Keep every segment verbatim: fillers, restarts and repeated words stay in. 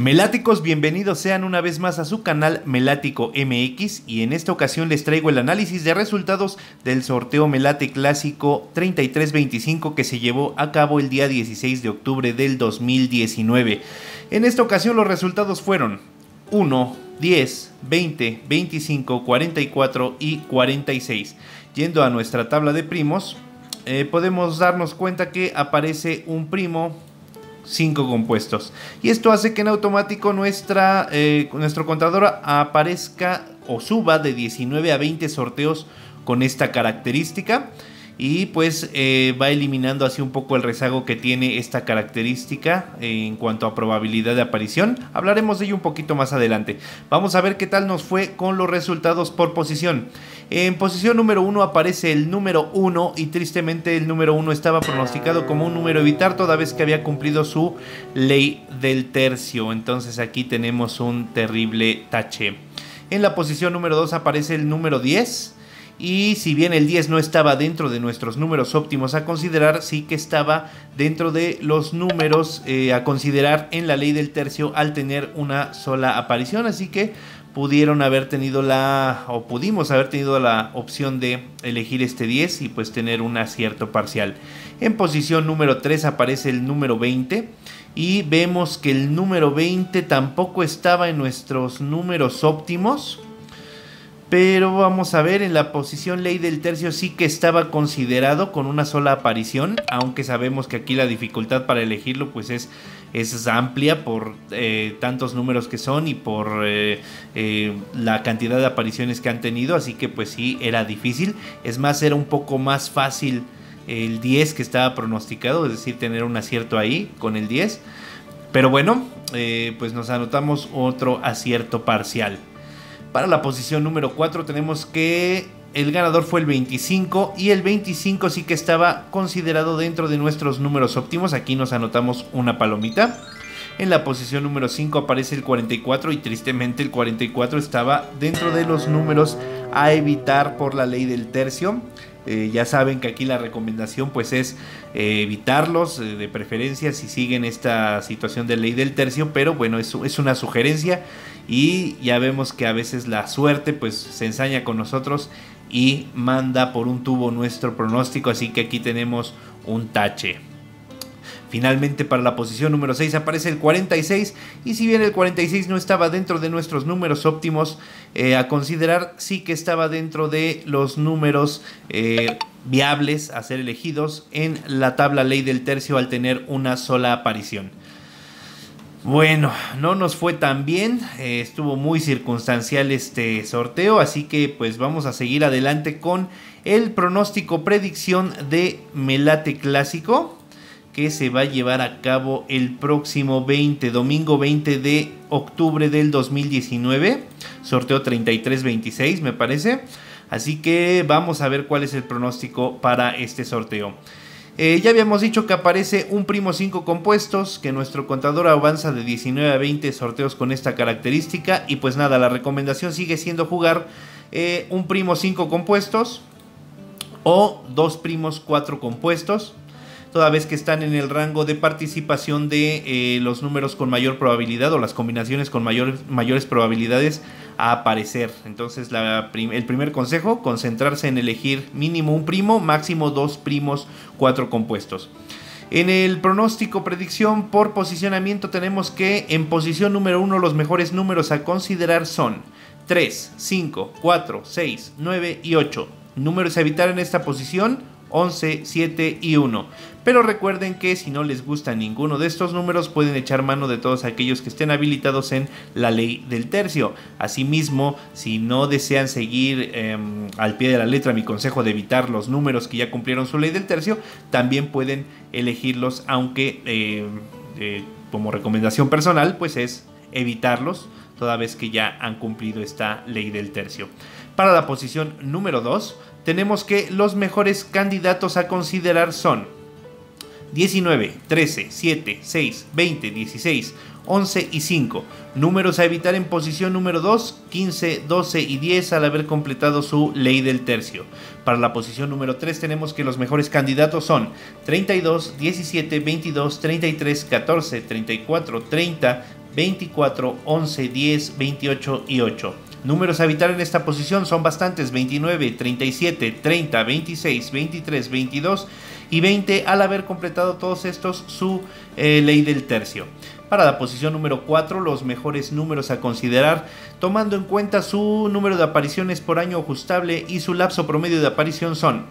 Meláticos, bienvenidos sean una vez más a su canal Melatico M X, y en esta ocasión les traigo el análisis de resultados del sorteo Melate Clásico treinta y tres veinticinco que se llevó a cabo el día dieciséis de octubre del dos mil diecinueve. En esta ocasión los resultados fueron uno, diez, veinte, veinticinco, cuarenta y cuatro y cuarenta y seis. Yendo a nuestra tabla de primos, eh, podemos darnos cuenta que aparece un primo, cinco compuestos, y esto hace que en automático nuestra, eh, nuestro contador aparezca o suba de diecinueve a veinte sorteos con esta característica, y pues eh, va eliminando así un poco el rezago que tiene esta característica en cuanto a probabilidad de aparición. Hablaremos de ello un poquito más adelante. Vamos a ver qué tal nos fue con los resultados por posición. En posición número uno aparece el número uno, y tristemente el número uno estaba pronosticado como un número a evitar toda vez que había cumplido su ley del tercio. Entonces aquí tenemos un terrible tache. En la posición número dos aparece el número diez, y si bien el diez no estaba dentro de nuestros números óptimos a considerar, sí que estaba dentro de los números eh, a considerar en la ley del tercio al tener una sola aparición, así que pudieron haber tenido la, o pudimos haber tenido la opción de elegir este diez y pues tener un acierto parcial. En posición número tres aparece el número veinte, y vemos que el número veinte tampoco estaba en nuestros números óptimos, pero vamos a ver, en la posición ley del tercio sí que estaba considerado con una sola aparición, aunque sabemos que aquí la dificultad para elegirlo pues es, es amplia por eh, tantos números que son y por eh, eh, la cantidad de apariciones que han tenido, así que pues sí era difícil. Es más, era un poco más fácil el diez que estaba pronosticado, es decir, tener un acierto ahí con el diez, pero bueno, eh, pues nos anotamos otro acierto parcial. Para la posición número cuatro tenemos que el ganador fue el veinticinco, y el veinticinco sí que estaba considerado dentro de nuestros números óptimos, aquí nos anotamos una palomita. En la posición número cinco aparece el cuarenta y cuatro, y tristemente el cuarenta y cuatro estaba dentro de los números a evitar por la ley del tercio. Eh, ya saben que aquí la recomendación pues es eh, evitarlos eh, de preferencia si siguen esta situación de ley del tercio, pero bueno, es, es una sugerencia, y ya vemos que a veces la suerte pues se ensaña con nosotros y manda por un tubo nuestro pronóstico, así que aquí tenemos un tache. Finalmente, para la posición número seis aparece el cuarenta y seis, y si bien el cuarenta y seis no estaba dentro de nuestros números óptimos eh, a considerar, sí que estaba dentro de los números eh, viables a ser elegidos en la tabla ley del tercio al tener una sola aparición. Bueno, no nos fue tan bien, eh, estuvo muy circunstancial este sorteo, así que pues vamos a seguir adelante con el pronóstico predicción de Melate Clásico, que se va a llevar a cabo el próximo veinte, domingo veinte de octubre del dos mil diecinueve, sorteo treinta y tres veintiséis me parece, así que vamos a ver cuál es el pronóstico para este sorteo. Eh, ya habíamos dicho que aparece un primo cinco compuestos, que nuestro contador avanza de diecinueve a veinte sorteos con esta característica, y pues nada, la recomendación sigue siendo jugar eh, un primo cinco compuestos o dos primos cuatro compuestos, toda vez que están en el rango de participación de eh, los números con mayor probabilidad o las combinaciones con mayor, mayores probabilidades a aparecer. Entonces la prim- el primer consejo, concentrarse en elegir mínimo un primo, máximo dos primos, cuatro compuestos. En el pronóstico predicción por posicionamiento tenemos que en posición número uno los mejores números a considerar son tres, cinco, cuatro, seis, nueve y ocho. Números a evitar en esta posición once, siete y uno. Pero recuerden que si no les gusta ninguno de estos números pueden echar mano de todos aquellos que estén habilitados en la ley del tercio. Asimismo, si no desean seguir eh, al pie de la letra mi consejo de evitar los números que ya cumplieron su ley del tercio, también pueden elegirlos, aunque eh, eh, como recomendación personal pues es evitarlos toda vez que ya han cumplido esta ley del tercio. Para la posición número dos tenemos que los mejores candidatos a considerar son diecinueve, trece, siete, seis, veinte, dieciséis, once y cinco. Números a evitar en posición número dos, quince, doce y diez al haber completado su ley del tercio. Para la posición número tres tenemos que los mejores candidatos son treinta y dos, diecisiete, veintidós, treinta y tres, catorce, treinta y cuatro, treinta, veinticuatro, once, diez, veintiocho y ocho. Números a evitar en esta posición son bastantes: veintinueve, treinta y siete, treinta, veintiséis, veintitrés, veintidós y veinte al haber completado todos estos su eh, ley del tercio. Para la posición número cuatro, los mejores números a considerar, tomando en cuenta su número de apariciones por año ajustable y su lapso promedio de aparición, son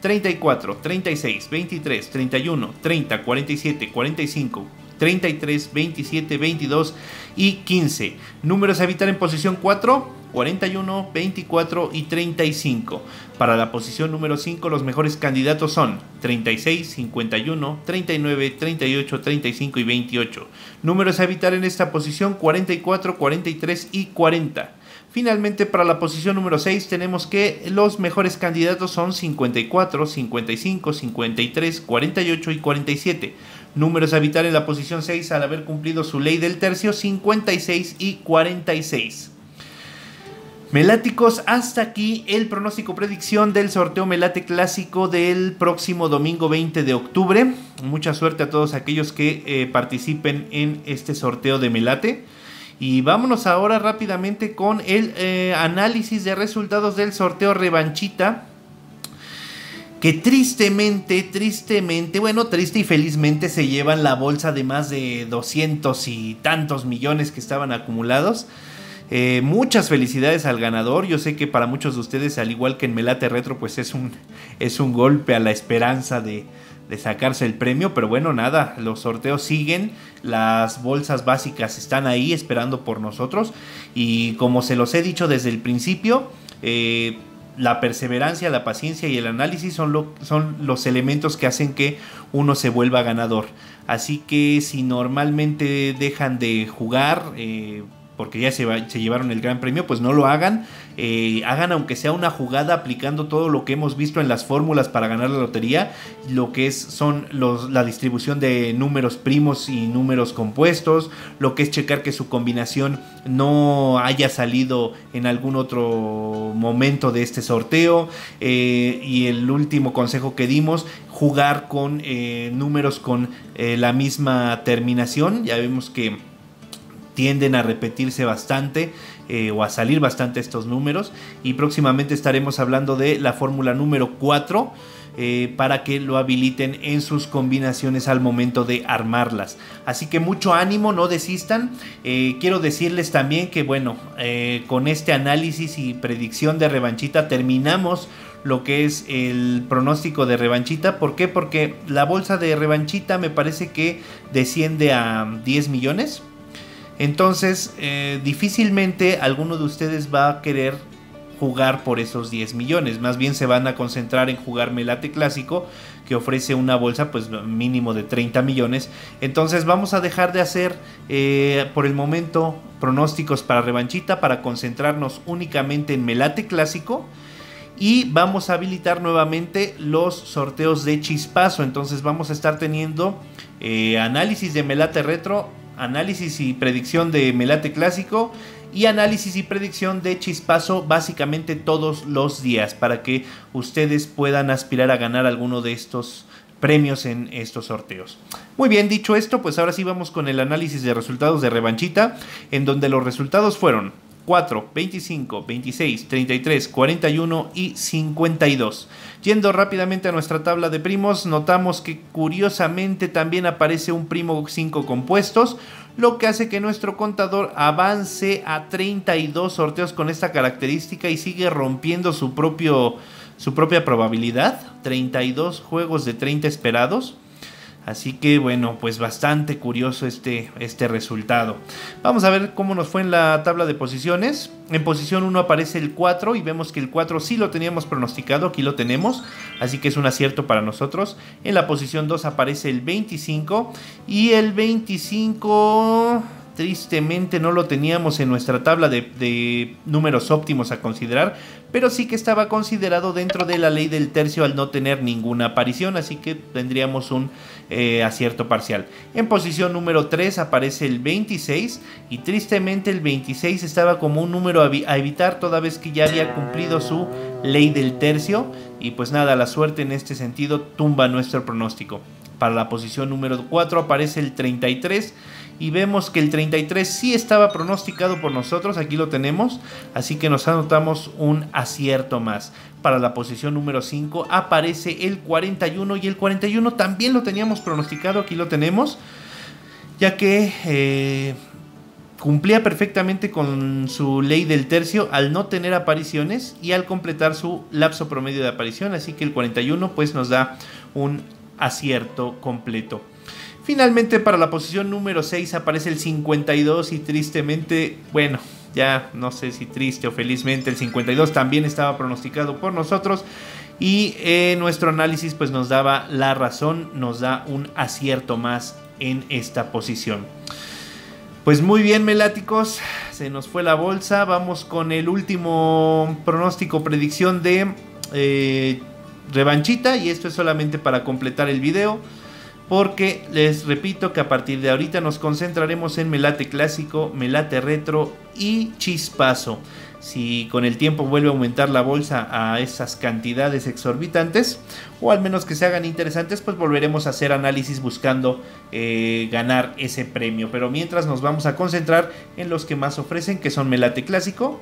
treinta y cuatro, treinta y seis, veintitrés, treinta y uno, treinta, cuarenta y siete, cuarenta y cinco, treinta y tres, veintisiete, veintidós y quince. Números a evitar en posición cuatro, cuarenta y uno, veinticuatro y treinta y cinco. Para la posición número cinco, los mejores candidatos son treinta y seis, cincuenta y uno, treinta y nueve, treinta y ocho, treinta y cinco y veintiocho. Números a evitar en esta posición cuarenta y cuatro, cuarenta y tres y cuarenta. Finalmente, para la posición número seis tenemos que los mejores candidatos son cincuenta y cuatro, cincuenta y cinco, cincuenta y tres, cuarenta y ocho y cuarenta y siete. Números a evitar en la posición seis al haber cumplido su ley del tercio, cincuenta y seis y cuarenta y seis. Meláticos, hasta aquí el pronóstico predicción del sorteo Melate Clásico del próximo domingo veinte de octubre. Mucha suerte a todos aquellos que eh, participen en este sorteo de Melate. Y vámonos ahora rápidamente con el eh, análisis de resultados del sorteo Revanchita, que tristemente, tristemente, bueno, triste y felizmente se llevan la bolsa de más de doscientos y tantos millones que estaban acumulados. Eh, muchas felicidades al ganador. Yo sé que para muchos de ustedes, al igual que en Melate Retro, pues es un, es un golpe a la esperanza de, de sacarse el premio, pero bueno, nada, los sorteos siguen, las bolsas básicas están ahí esperando por nosotros y, como se los he dicho desde el principio, eh, la perseverancia, la paciencia y el análisis son, lo, son los elementos que hacen que uno se vuelva ganador. Así que si normalmente dejan de jugar, eh, porque ya se, va, se llevaron el gran premio, pues no lo hagan. Eh, hagan aunque sea una jugada aplicando todo lo que hemos visto en las fórmulas para ganar la lotería, lo que es, son los, la distribución de números primos y números compuestos, lo que es checar que su combinación no haya salido en algún otro momento de este sorteo, eh, y el último consejo que dimos, jugar con eh, números con eh, la misma terminación. Ya vemos que tienden a repetirse bastante eh, o a salir bastante estos números, y próximamente estaremos hablando de la fórmula número cuatro eh, para que lo habiliten en sus combinaciones al momento de armarlas. Así que mucho ánimo, no desistan. Eh, quiero decirles también que, bueno, eh, con este análisis y predicción de Revanchita terminamos lo que es el pronóstico de Revanchita. ¿Por qué? Porque la bolsa de Revanchita me parece que desciende a diez millones. Entonces, eh, difícilmente alguno de ustedes va a querer jugar por esos diez millones. Más bien se van a concentrar en jugar Melate Clásico, que ofrece una bolsa pues mínimo de treinta millones. Entonces vamos a dejar de hacer eh, por el momento pronósticos para Revanchita, para concentrarnos únicamente en Melate Clásico. Y vamos a habilitar nuevamente los sorteos de Chispazo. Entonces vamos a estar teniendo eh, análisis de Melate Retro, análisis y predicción de Melate Clásico y análisis y predicción de Chispazo, básicamente todos los días, para que ustedes puedan aspirar a ganar alguno de estos premios en estos sorteos. Muy bien, dicho esto, pues ahora sí vamos con el análisis de resultados de Revanchita, en donde los resultados fueron cuatro, veinticinco, veintiséis, treinta y tres, cuarenta y uno y cincuenta y dos. Yendo rápidamente a nuestra tabla de primos, notamos que curiosamente también aparece un primo cinco compuestos, lo que hace que nuestro contador avance a treinta y dos sorteos con esta característica y sigue rompiendo su, propio, su propia probabilidad. treinta y dos juegos de treinta esperados. Así que bueno, pues bastante curioso este, este resultado. Vamos a ver cómo nos fue en la tabla de posiciones. En posición uno aparece el cuatro y vemos que el cuatro sí lo teníamos pronosticado, aquí lo tenemos, así que es un acierto para nosotros. En la posición dos aparece el veinticinco y el veinticinco Tristemente no lo teníamos en nuestra tabla de, de números óptimos a considerar, pero sí que estaba considerado dentro de la ley del tercio al no tener ninguna aparición, así que tendríamos un eh, acierto parcial. En posición número tres aparece el veintiséis, y tristemente el veintiséis estaba como un número a, a evitar toda vez que ya había cumplido su ley del tercio, y pues nada, la suerte en este sentido tumba nuestro pronóstico. Para la posición número cuatro aparece el treinta y tres, y vemos que el treinta y tres sí estaba pronosticado por nosotros, aquí lo tenemos, así que nos anotamos un acierto más. Para la posición número cinco aparece el cuarenta y uno, y el cuarenta y uno también lo teníamos pronosticado, aquí lo tenemos, ya que eh, cumplía perfectamente con su ley del tercio al no tener apariciones y al completar su lapso promedio de aparición, así que el cuarenta y uno pues nos da un acierto completo. Finalmente, para la posición número seis aparece el cincuenta y dos, y tristemente, bueno, ya no sé si triste o felizmente, el cincuenta y dos también estaba pronosticado por nosotros, y eh, nuestro análisis pues nos daba la razón, nos da un acierto más en esta posición. Pues muy bien, meláticos, se nos fue la bolsa, vamos con el último pronóstico, predicción de eh, Revanchita, y esto es solamente para completar el video, porque les repito que a partir de ahorita nos concentraremos en Melate Clásico, Melate Retro y Chispazo. Si con el tiempo vuelve a aumentar la bolsa a esas cantidades exorbitantes, o al menos que se hagan interesantes, pues volveremos a hacer análisis buscando eh, ganar ese premio. Pero mientras nos vamos a concentrar en los que más ofrecen, que son Melate Clásico,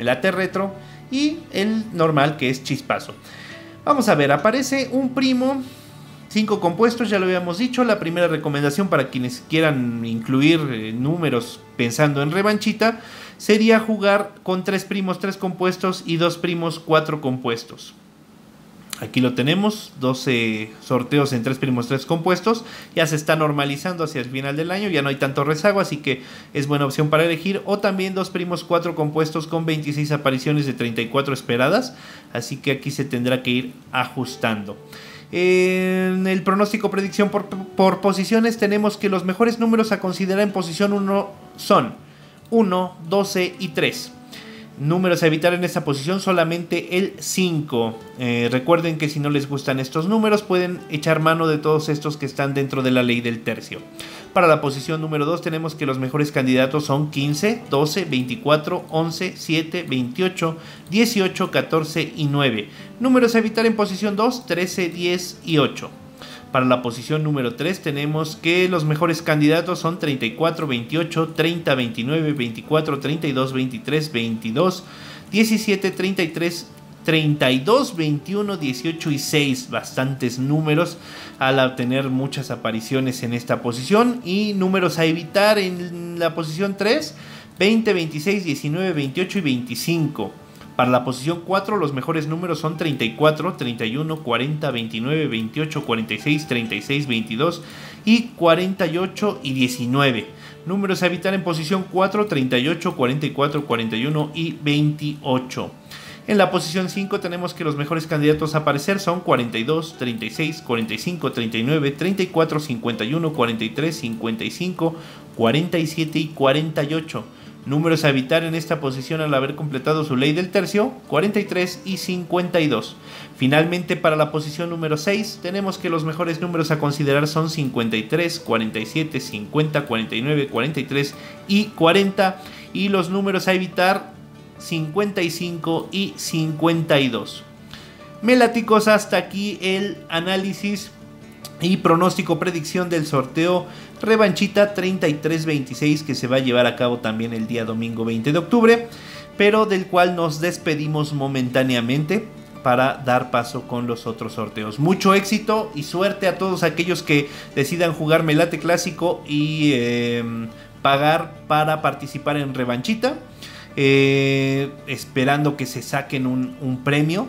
Melate Retro y el normal, que es Chispazo. Vamos a ver, aparece un primo... cinco compuestos, ya lo habíamos dicho. La primera recomendación para quienes quieran incluir eh, números pensando en Revanchita sería jugar con tres primos, tres compuestos, y dos primos, cuatro compuestos. Aquí lo tenemos, doce sorteos en tres primos, tres compuestos. Ya se está normalizando hacia el final del año, ya no hay tanto rezago, así que es buena opción para elegir. O también dos primos, cuatro compuestos, con veintiséis apariciones de treinta y cuatro esperadas. Así que aquí se tendrá que ir ajustando. En el pronóstico predicción por, por posiciones tenemos que los mejores números a considerar en posición uno son uno, doce y tres. Números a evitar en esta posición solamente el cinco. Eh, recuerden que si no les gustan estos números pueden echar mano de todos estos que están dentro de la ley del tercio. Para la posición número dos tenemos que los mejores candidatos son quince, doce, veinticuatro, once, siete, veintiocho, dieciocho, catorce y nueve. Números a evitar en posición dos, trece, diez y ocho. Para la posición número tres tenemos que los mejores candidatos son treinta y cuatro, veintiocho, treinta, veintinueve, veinticuatro, treinta y dos, veintitrés, veintidós, diecisiete, treinta y tres, treinta y dos, veintiuno, dieciocho y seis. Bastantes números al obtener muchas apariciones en esta posición. Y números a evitar en la posición tres, veinte, veintiséis, diecinueve, veintiocho y veinticinco. Para la posición cuatro los mejores números son treinta y cuatro, treinta y uno, cuarenta, veintinueve, veintiocho, cuarenta y seis, treinta y seis, veintidós y cuarenta y ocho y diecinueve. Números a evitar en posición cuatro, treinta y ocho, cuarenta y cuatro, cuarenta y uno y veintiocho. En la posición cinco tenemos que los mejores candidatos a aparecer son cuarenta y dos, treinta y seis, cuarenta y cinco, treinta y nueve, treinta y cuatro, cincuenta y uno, cuarenta y tres, cincuenta y cinco, cuarenta y siete y cuarenta y ocho. Números a evitar en esta posición al haber completado su ley del tercio, cuarenta y tres y cincuenta y dos. Finalmente, para la posición número seis, tenemos que los mejores números a considerar son cincuenta y tres, cuarenta y siete, cincuenta, cuarenta y nueve, cuarenta y tres y cuarenta. Y los números a evitar, cincuenta y cinco y cincuenta y dos. Meláticos, hasta aquí el análisis y pronóstico predicción del sorteo Revanchita treinta y tres veintiséis, que se va a llevar a cabo también el día domingo veinte de octubre, pero del cual nos despedimos momentáneamente para dar paso con los otros sorteos. Mucho éxito y suerte a todos aquellos que decidan jugar Melate Clásico y eh, pagar para participar en Revanchita, eh, esperando que se saquen un, un premio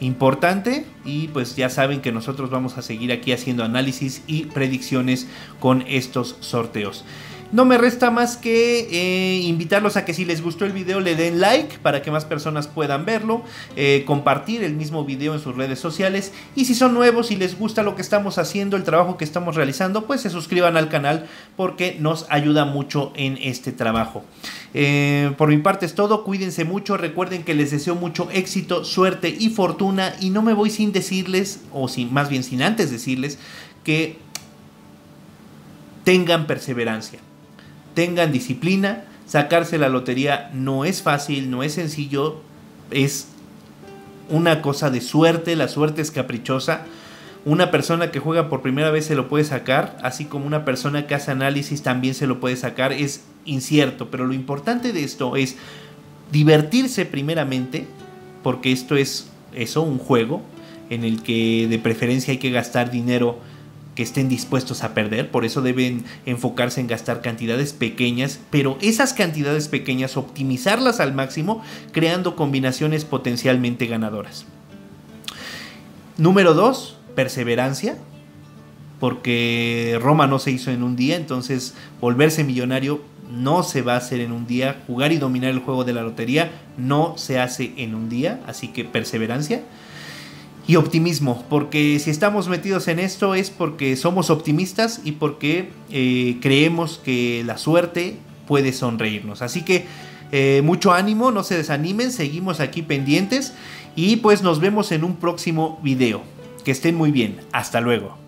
importante. Y pues ya saben que nosotros vamos a seguir aquí haciendo análisis y predicciones con estos sorteos. No me resta más que eh, invitarlos a que si les gustó el video le den like para que más personas puedan verlo, eh, compartir el mismo video en sus redes sociales, y si son nuevos y les gusta lo que estamos haciendo, el trabajo que estamos realizando, pues se suscriban al canal porque nos ayuda mucho en este trabajo. Eh, por mi parte es todo, cuídense mucho, recuerden que les deseo mucho éxito, suerte y fortuna, y no me voy sin decirles, o sin, más bien sin antes decirles, que tengan perseverancia, tengan disciplina. Sacarse la lotería no es fácil, no es sencillo, es una cosa de suerte, la suerte es caprichosa. Una persona que juega por primera vez se lo puede sacar, así como una persona que hace análisis también se lo puede sacar, es incierto, pero lo importante de esto es divertirse primeramente, porque esto es eso, un juego en el que de preferencia hay que gastar dinero que estén dispuestos a perder, por eso deben enfocarse en gastar cantidades pequeñas, pero esas cantidades pequeñas optimizarlas al máximo, creando combinaciones potencialmente ganadoras. Número dos, perseverancia, porque Roma no se hizo en un día, entonces volverse millonario no se va a hacer en un día, jugar y dominar el juego de la lotería no se hace en un día, así que perseverancia. Y optimismo, porque si estamos metidos en esto es porque somos optimistas y porque eh, creemos que la suerte puede sonreírnos, así que eh, mucho ánimo, no se desanimen, seguimos aquí pendientes y pues nos vemos en un próximo video. Que estén muy bien. Hasta luego.